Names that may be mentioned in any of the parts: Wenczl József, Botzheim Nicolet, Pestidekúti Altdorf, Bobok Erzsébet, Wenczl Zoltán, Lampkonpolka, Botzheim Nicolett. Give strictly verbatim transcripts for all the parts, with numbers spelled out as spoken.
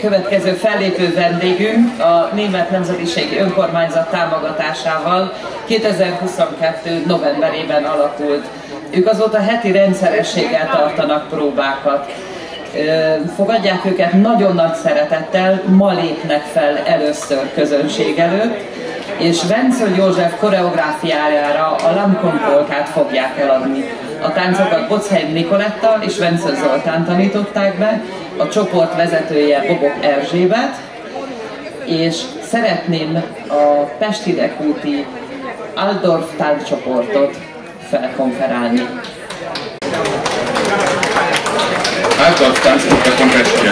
Következő fellépő vendégünk a Német Nemzetiségi Önkormányzat támogatásával kétezer-huszonkettő. novemberében alakult. Ők azóta heti rendszerességgel tartanak próbákat. Fogadják őket nagyon nagy szeretettel, ma lépnek fel először közönség előtt, és Wenczl József koreográfiájára a Lampkonpolkát fogják eladni. A táncokat Botzheim Nicolettal és Wenczl Zoltán tanították be, a csoport vezetője Bobok Erzsébet, és szeretném a Pestidekúti Altdorf táncsoportot felkonferálni. Altdorf Tanzgruppe von Wenczl.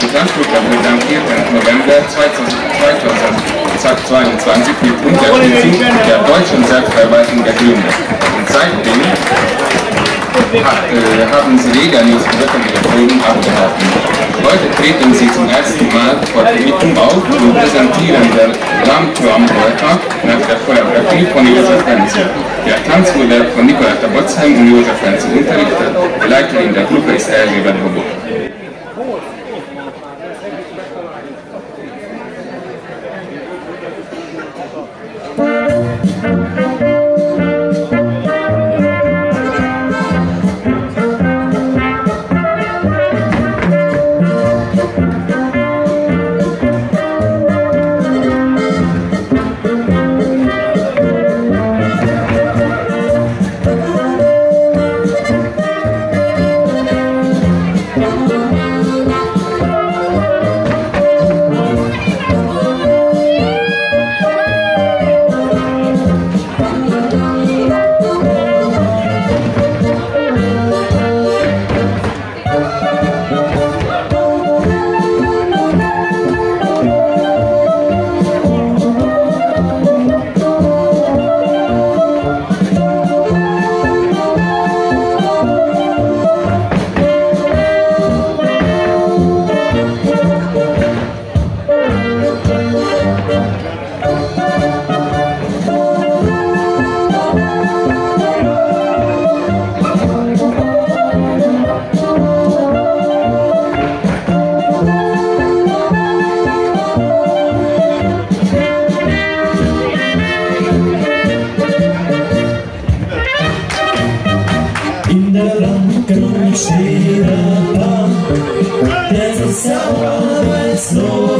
Die Tanzgruppe wird am vierten November zweitausendzweiundzwanzig mit Unterstützung der deutschen Selbstverwaltung gegründet. Und seitdem hat, äh, haben sie regelmäßig öffentliche Proben abgehalten. Heute treten sie zum ersten Mal vor Publikum auf und präsentieren der Lampkonpolka nach der Choreografie von Josef Wenczl. Der Tanzmodell von Nicolet Botzheim und Josef Wenczl unterrichtet. Der Leiter in der Gruppe ist Erzsébet Bobok. There's a sound of